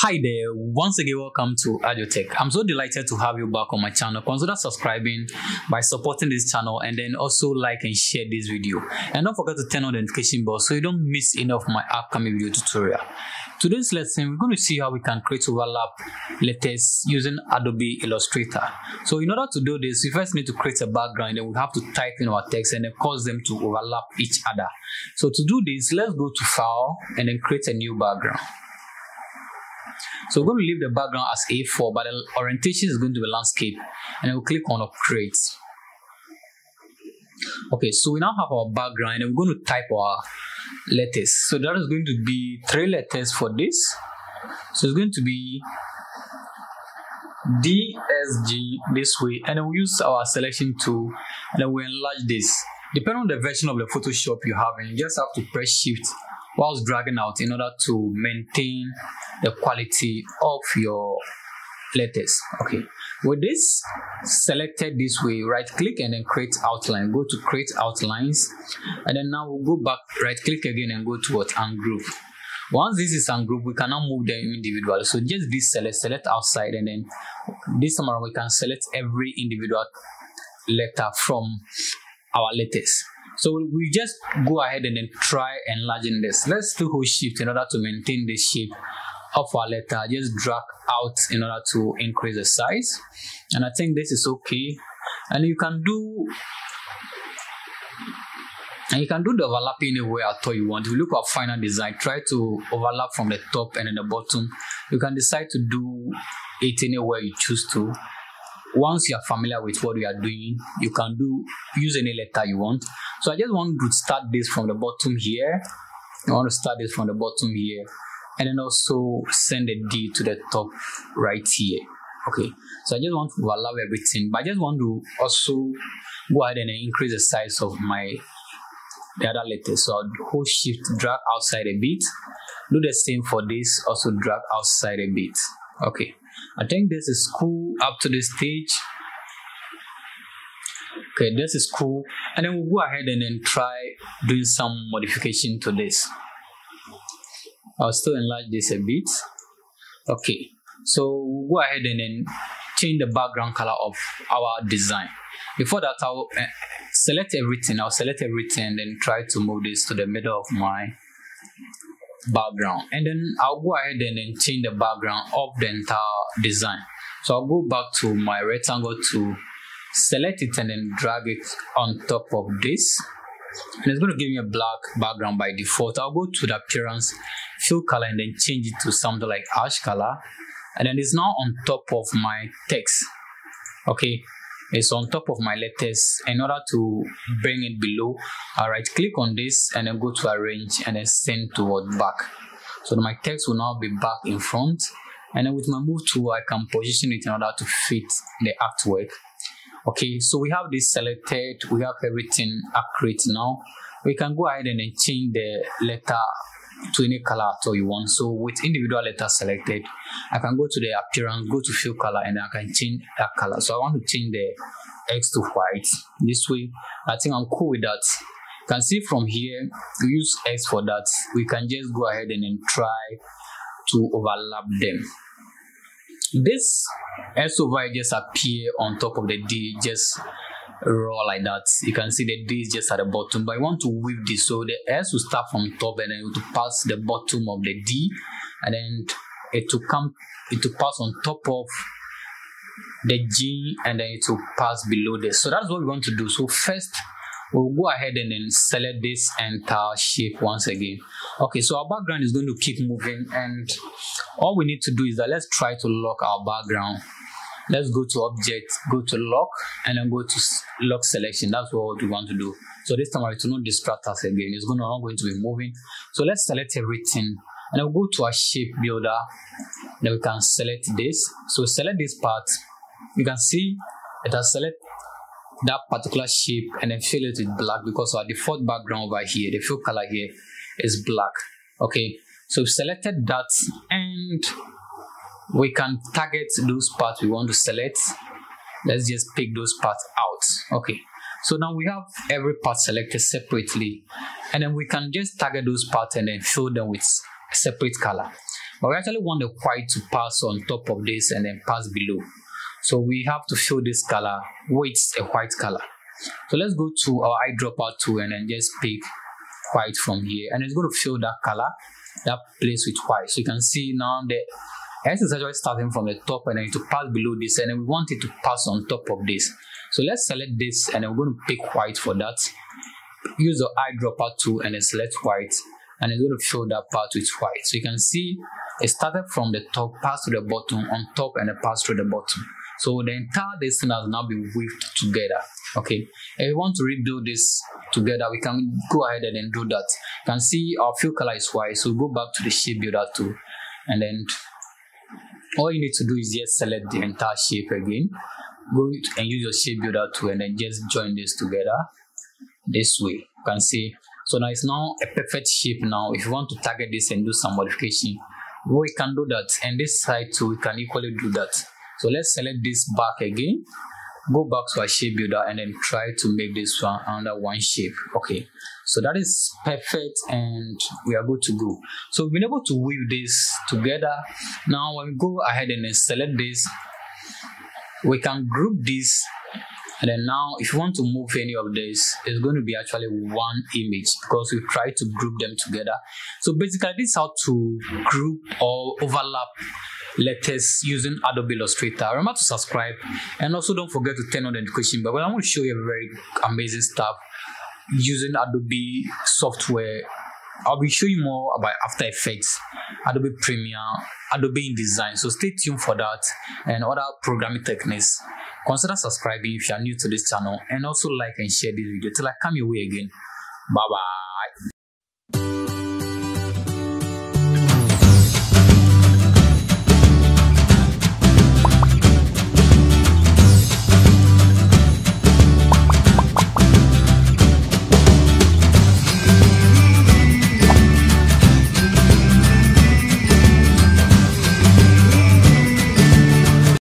Hi there, once again, welcome to AdjoTech. I'm so delighted to have you back on my channel. Consider subscribing by supporting this channel and then also like and share this video. And don't forget to turn on the notification bell so you don't miss any of my upcoming video tutorial. Today's lesson, we're going to see how we can create overlap letters using Adobe Illustrator. So in order to do this, we first need to create a background, and we have to type in our text and then cause them to overlap each other. So to do this, let's go to File and then create a new background. So we're going to leave the background as A4, but the orientation is going to be landscape, and we'll click on Create. Okay, so we now have our background, and we're going to type our letters. So that is going to be 3 letters for this. So it's going to be DSG this way, and then we'll use our selection tool, and then we'll enlarge this. Depending on the version of the Photoshop you have, and you just have to press Shift whilst dragging out in order to maintain the quality of your letters. Okay, with this selected this way, right click and then create outline. Go to create outlines, and then now we'll go back, right click again and go to what, ungroup. Once this is ungroup, we can now move them individually. So just this select outside, and then this time around we can select every individual letter from our letters. So we just go ahead and then try enlarging this. Let's do hold Shift in order to maintain the shape of our letter. Just drag out in order to increase the size. And I think this is okay. And you can do the overlapping anywhere at all you want. If you look at final design, try to overlap from the top and then the bottom. You can decide to do it anywhere you choose to. Once you are familiar with what you are doing, you can use any letter you want. So I just want to start this from the bottom here. I want to start this from the bottom here, and then also send the D to the top right here. Okay, so I just want to overlap everything, but I just want to also go ahead and increase the size of the other letters. So I'll hold Shift, drag outside a bit. Do the same for this, also drag outside a bit. Okay, I think this is cool up to this stage. Okay, this is cool, and then we'll go ahead and then try doing some modification to this. I'll still enlarge this a bit. Okay, so we'll go ahead and then change the background color of our design. Before that, I'll select everything. I'll select everything and then try to move this to the middle of my background, and then I'll go ahead and then change the background of the entire design. So I'll go back to my rectangle to select it and then drag it on top of this, and it's going to give me a black background by default. I'll go to the appearance, fill color, and then change it to something like ash color, and then it's now on top of my text. Okay, it's on top of my letters. In order to bring it below, I'll right click on this and then go to arrange and then send toward back. So my text will now be back in front, and then with my move tool I can position it in order to fit the artwork. Okay, so we have this selected, we have everything accurate. Now we can go ahead and then change the letter to any color at all you want. So with individual letters selected, I can go to the appearance, go to fill color, and I can change that color. So I want to change the X to white this way. I think I'm cool with that. You can see from here, we use X for that. We can just go ahead and then try to overlap them. This S over I just appear on top of the D, just raw like that. You can see the D is just at the bottom, but I want to weave this, so the S will start from top and then it will pass the bottom of the D, and then it will pass on top of the G, and then it will pass below this. So that's what we want to do. So first we'll go ahead and then select this entire shape once again. Okay, so our background is going to keep moving, and all we need to do is that let's try to lock our background. Let's go to Object, go to Lock, and then go to Lock Selection. That's what we want to do. So this time it will not distract us again. It's not going to be moving. So let's select everything, and I'll go to our Shape Builder. Then we can select this. So select this part. You can see it has selected that particular shape and then fill it with black, because our default background over here, the fill color here, is black. Okay, so we've selected that, and we can target those parts we want to select. Let's just pick those parts out. Okay, so now we have every part selected separately, and then we can just target those parts and then fill them with a separate color. But we actually want the white to pass on top of this and then pass below. So we have to fill this color with a white color. So let's go to our eyedropper tool and then just pick white from here, and it's going to fill that color, that place with white. So you can see now the S is actually starting from the top and then to pass below this, and then we want it to pass on top of this. So let's select this and then we're going to pick white for that. Use the eyedropper tool and then select white, and it's going to fill that part with white. So you can see it started from the top, passed to the bottom, on top, and then passed through the bottom. So the entire distance has now been weaved together. Okay, if we want to rebuild this together, we can go ahead and then do that. You can see our fill color is white, so go back to the shape builder tool, and then all you need to do is just select the entire shape again, go and use your shape builder tool, and then just join this together this way. You can see, so now it's now a perfect shape. Now if you want to target this and do some modification, we can do that, and this side too, we can equally do that. So let's select this back again, go back to our shape builder, and then try to make this one under one shape. Okay, so that is perfect and we are good to go. So we've been able to weave this together. Now when we go ahead and then select this, we can group this, and then now if you want to move any of this, it's going to be actually one image because we try to group them together. So basically this is how to group or overlap letters using Adobe Illustrator. Remember to subscribe, and also don't forget to turn on the notification bell. But I'm going to show you a very amazing stuff using Adobe software. I'll be showing you more about After Effects, Adobe Premiere, Adobe InDesign. So stay tuned for that and other programming techniques. Consider subscribing if you are new to this channel, and also like and share this video till I come your way again. Bye bye.